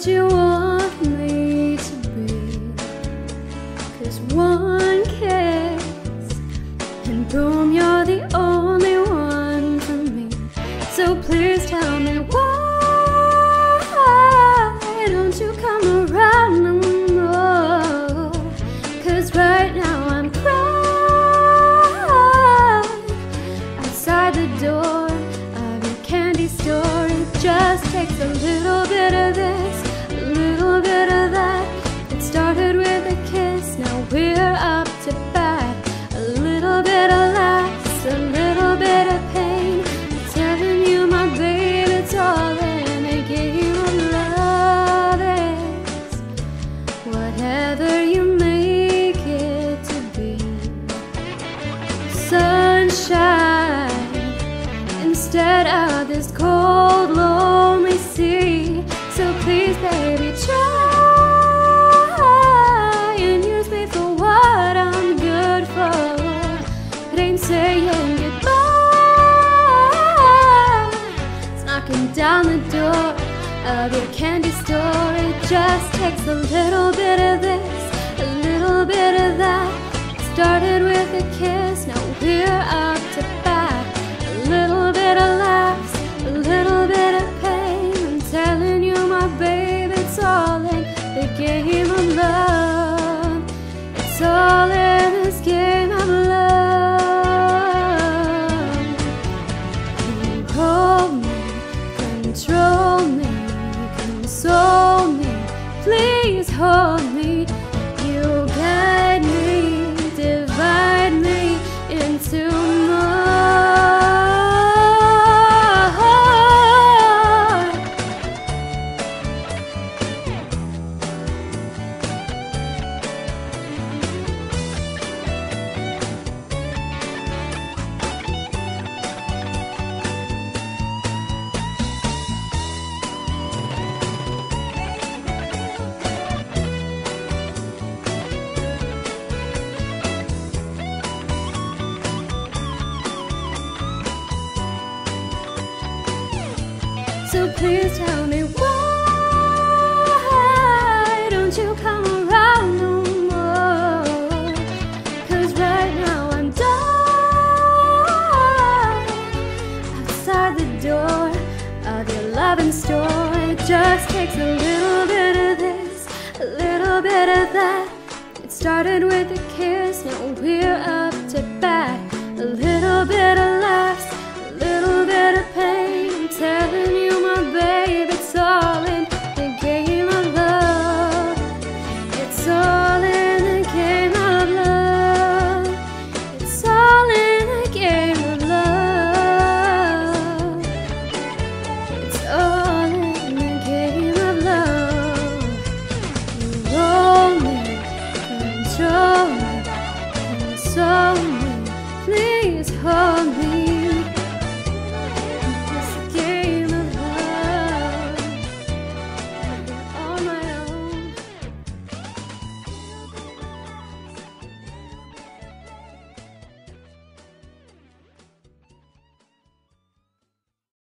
what you want me to be, 'cause one kiss and boom, you're the only one for me. So please tell me why don't you come around no more, 'cause right now I'm crying outside the door of your candy store. It just takes a little bit of this, a little bit of that. It started with a kiss, now we're up to bat. A little bit of laughs, a little bit of pain. I'm telling you, my baby, it's all in a game of love. It's whatever you make it to be. Sunshine instead of this cold, lonely sea. So please, baby, try and use me for what I'm good for. It ain't saying goodbye, it's knocking down the door of your candy store. It just takes a little bit of this, a little bit of that. It started with a kiss, now we're up to bat. A little bit of laughs, a little bit of pain. I'm telling you, my babe, it's all in the game of love. It's all in this game of love. You hold me, control me, console me, please hold me. You guide me, divide me into more. So please tell me why don't you come around no more, 'cause right now I'm done outside the door of your loving store. It just takes a little bit of this, a little bit of that. It started with a kiss, now we're up to bat. A little bit of